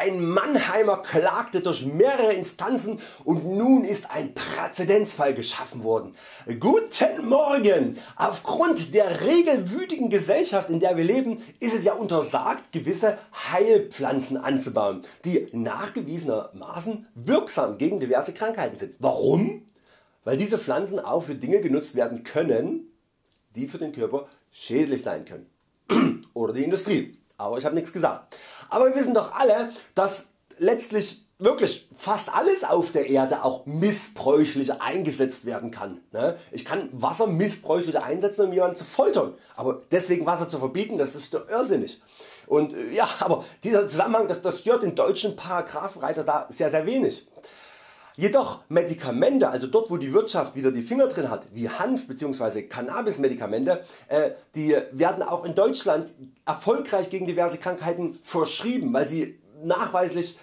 Ein Mannheimer klagte durch mehrere Instanzen und nun ist ein Präzedenzfall geschaffen worden. Guten Morgen! Aufgrund der regelwütigen Gesellschaft, in der wir leben, ist es ja untersagt, gewisse Heilpflanzen anzubauen, die nachgewiesenermaßen wirksam gegen diverse Krankheiten sind. Warum? Weil diese Pflanzen auch für Dinge genutzt werden können, die für den Körper schädlich sein können. Oder die Industrie. Aber ich habe nichts gesagt. Aber wir wissen doch alle, dass letztlich wirklich fast alles auf der Erde auch missbräuchlich eingesetzt werden kann. Ich kann Wasser missbräuchlich einsetzen, um jemanden zu foltern, aber deswegen Wasser zu verbieten, das ist doch irrsinnig. Und ja, aber dieser Zusammenhang, das stört den deutschen Paragrafenreiter da sehr wenig. Jedoch Medikamente, also dort wo die Wirtschaft wieder die Finger drin hat, wie Hanf bzw. Cannabis-Medikamente, die werden auch in Deutschland erfolgreich gegen diverse Krankheiten verschrieben, weil sie nachweislich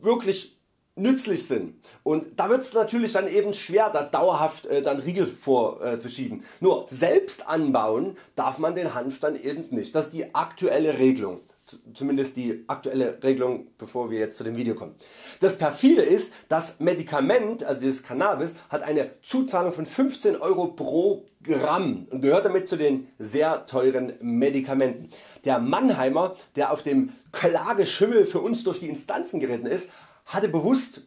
wirklich nützlich sind. Und da wird es natürlich dann eben schwer, da dauerhaft dann Riegel vorzuschieben. Nur selbst anbauen darf man den Hanf dann eben nicht. Das ist die aktuelle Regelung. Zumindest die aktuelle Regelung, bevor wir jetzt zu dem Video kommen. Das perfide ist, das Medikament, also dieses Cannabis, hat eine Zuzahlung von 15 € pro Gramm und gehört damit zu den sehr teuren Medikamenten. Der Mannheimer, der auf dem Klageschimmel für uns durch die Instanzen geritten ist, hatte bewusst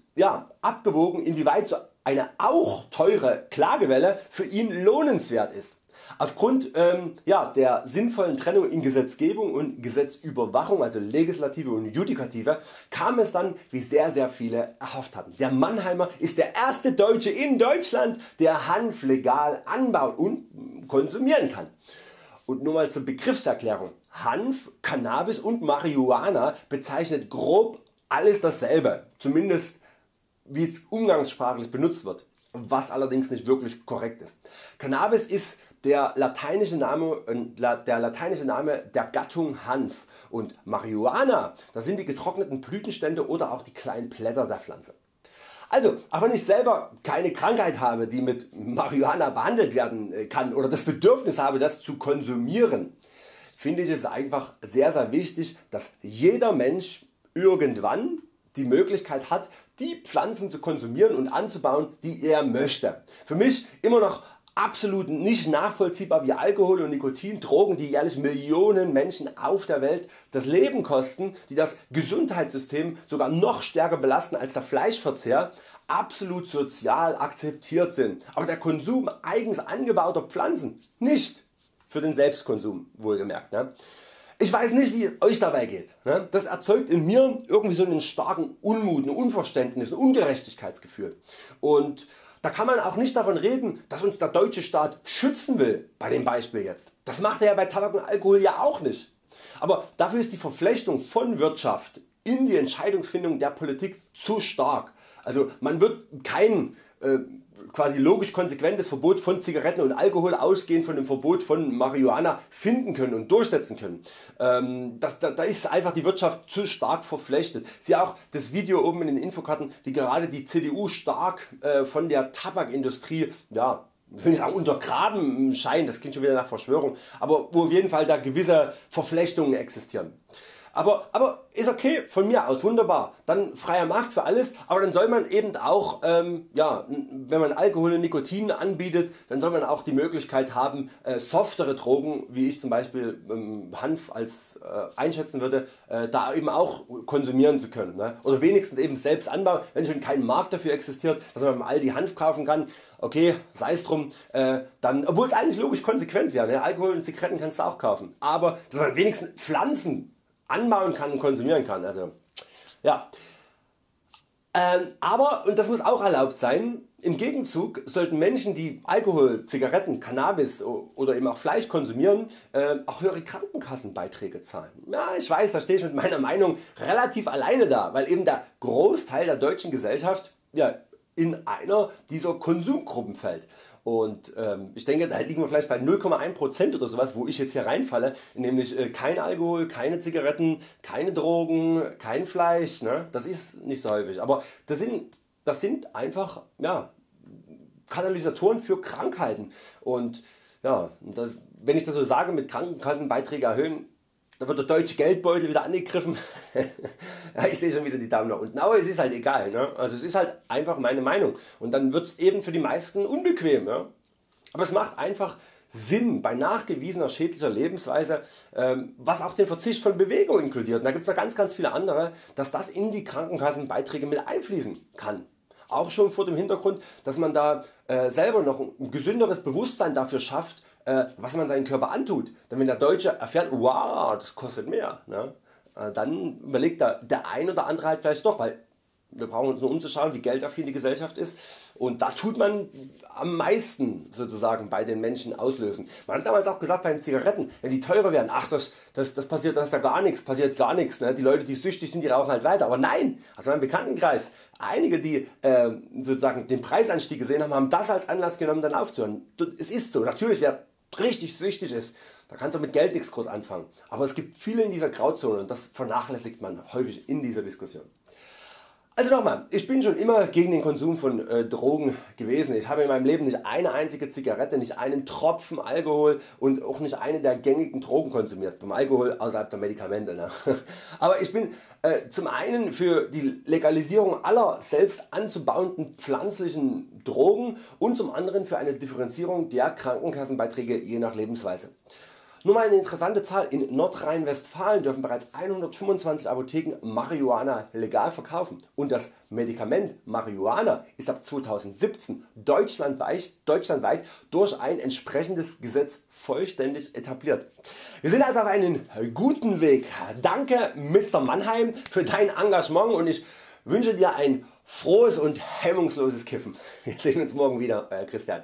abgewogen, inwieweit so eine auch teure Klagewelle für ihn lohnenswert ist. Aufgrund der sinnvollen Trennung in Gesetzgebung und Gesetzüberwachung, also Legislative und Judikative, kam es dann, wie sehr viele erhofft hatten. Der Mannheimer ist der erste Deutsche in Deutschland, der Hanf legal anbaut und konsumieren kann. Und nur mal zur Begriffserklärung: Hanf, Cannabis und Marihuana bezeichnet grob alles dasselbe, zumindest wie es umgangssprachlich benutzt wird, was allerdings nicht wirklich korrekt ist. Cannabis ist der lateinische Name der Gattung Hanf, und Marihuana, das sind die getrockneten Blütenstände oder auch die kleinen Blätter der Pflanze. Also, auch wenn ich selber keine Krankheit habe, die mit Marihuana behandelt werden kann, oder das Bedürfnis habe, das zu konsumieren, finde ich es einfach sehr wichtig, dass jeder Mensch irgendwann die Möglichkeit hat, die Pflanzen zu konsumieren und anzubauen, die er möchte. Für mich immer noch absolut nicht nachvollziehbar, wie Alkohol und Nikotin, Drogen, die jährlich Millionen Menschen auf der Welt das Leben kosten, die das Gesundheitssystem sogar noch stärker belasten als der Fleischverzehr, absolut sozial akzeptiert sind, aber der Konsum eigens angebauter Pflanzen nicht. Für den Selbstkonsum wohlgemerkt. Ich weiß nicht, wie es euch dabei geht. Das erzeugt in mir irgendwie so einen starken Unmut, ein Unverständnis, ein Ungerechtigkeitsgefühl. Und da kann man auch nicht davon reden, dass uns der deutsche Staat schützen will, bei dem Beispiel jetzt. Das macht er ja bei Tabak und Alkohol ja auch nicht. Aber dafür ist die Verflechtung von Wirtschaft in die Entscheidungsfindung der Politik zu stark. Also man wird kein quasi logisch konsequentes Verbot von Zigaretten und Alkohol ausgehend von dem Verbot von Marihuana finden können und durchsetzen können. Da ist einfach die Wirtschaft zu stark verflechtet. Sieh auch das Video oben in den Infokarten, wie gerade die CDU stark von der Tabakindustrie will ich sagen, untergraben scheint, das klingt schon wieder nach Verschwörung, aber wo auf jeden Fall da gewisse Verflechtungen existieren. Aber ist okay, von mir aus, wunderbar, dann freier Markt für alles, aber dann soll man eben auch, wenn man Alkohol und Nikotin anbietet, dann soll man auch die Möglichkeit haben, softere Drogen, wie ich zum Beispiel Hanf als einschätzen würde, da eben auch konsumieren zu können, oder wenigstens eben selbst anbauen, wenn schon kein Markt dafür existiert, dass man beim Aldi Hanf kaufen kann. Okay, sei es drum, dann, obwohl es eigentlich logisch konsequent wäre, Alkohol und Zigaretten kannst du auch kaufen, aber dass man wenigstens Pflanzen anbauen kann und konsumieren kann. Also, aber, und das muss auch erlaubt sein, im Gegenzug sollten Menschen, die Alkohol, Zigaretten, Cannabis oder eben auch Fleisch konsumieren, auch höhere Krankenkassenbeiträge zahlen. Ja, ich weiß, da stehe ich mit meiner Meinung relativ alleine da, weil eben der Großteil der deutschen Gesellschaft in einer dieser Konsumgruppen fällt. Und ich denke, da liegen wir vielleicht bei 0,1% oder sowas, wo ich jetzt hier reinfalle, nämlich kein Alkohol, keine Zigaretten, keine Drogen, kein Fleisch, das ist nicht so häufig, aber das sind einfach Katalysatoren für Krankheiten. Und wenn ich das so sage, mit Krankenkassenbeiträgen erhöhen, Da wird der deutsche Geldbeutel wieder angegriffen. Ja, ich sehe schon wieder die Daumen nach unten. Aber es ist halt egal. Ne? Also es ist halt einfach meine Meinung. Und dann wird es eben für die meisten unbequem. Ne? Aber es macht einfach Sinn bei nachgewiesener schädlicher Lebensweise, was auch den Verzicht von Bewegung inkludiert. Und da gibt es noch ganz viele andere, dass das in die Krankenkassenbeiträge mit einfließen kann. Auch schon vor dem Hintergrund, dass man da selber noch ein gesünderes Bewusstsein dafür schafft, was man seinen Körper antut. Denn wenn der Deutsche erfährt, wow, das kostet mehr, ne? Dann überlegt der ein oder andere halt vielleicht doch, weil wir brauchen uns nur umzuschauen, wie geldaffin die Gesellschaft ist, und das tut man am meisten sozusagen bei den Menschen auslösen. Man hat damals auch gesagt bei den Zigaretten, wenn die teurer werden, ach das passiert gar nichts, ne? Die Leute die süchtig sind, die rauchen halt weiter, aber nein, aus meinem Bekanntenkreis, einige die sozusagen den Preisanstieg gesehen haben, haben das als Anlass genommen dann aufzuhören. Es ist so, natürlich wer richtig süchtig ist, da kannst du mit Geld nichts groß anfangen, aber es gibt viele in dieser Grauzone und das vernachlässigt man häufig in dieser Diskussion. Also nochmal, ich bin schon immer gegen den Konsum von Drogen gewesen. Ich habe in meinem Leben nicht eine einzige Zigarette, nicht einen Tropfen Alkohol und auch nicht eine der gängigen Drogen konsumiert. Beim Alkohol außerhalb der Medikamente. Ne? Aber ich bin zum einen für die Legalisierung aller selbst anzubauenden pflanzlichen Drogen und zum anderen für eine Differenzierung der Krankenkassenbeiträge je nach Lebensweise. Nur mal eine interessante Zahl, in Nordrhein-Westfalen dürfen bereits 125 Apotheken Marihuana legal verkaufen und das Medikament Marihuana ist ab 2017 deutschlandweit durch ein entsprechendes Gesetz vollständig etabliert. Wir sind also auf einem guten Weg. Danke Mr. Mannheim für dein Engagement und ich wünsche dir ein frohes und hemmungsloses Kiffen. Wir sehen uns morgen wieder, Euer Christian.